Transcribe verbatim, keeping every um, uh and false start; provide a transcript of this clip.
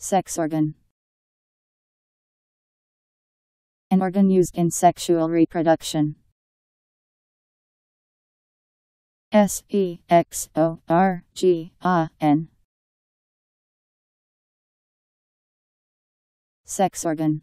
Sex organ. An organ used in sexual reproduction. S E X O R G A N. Sex organ.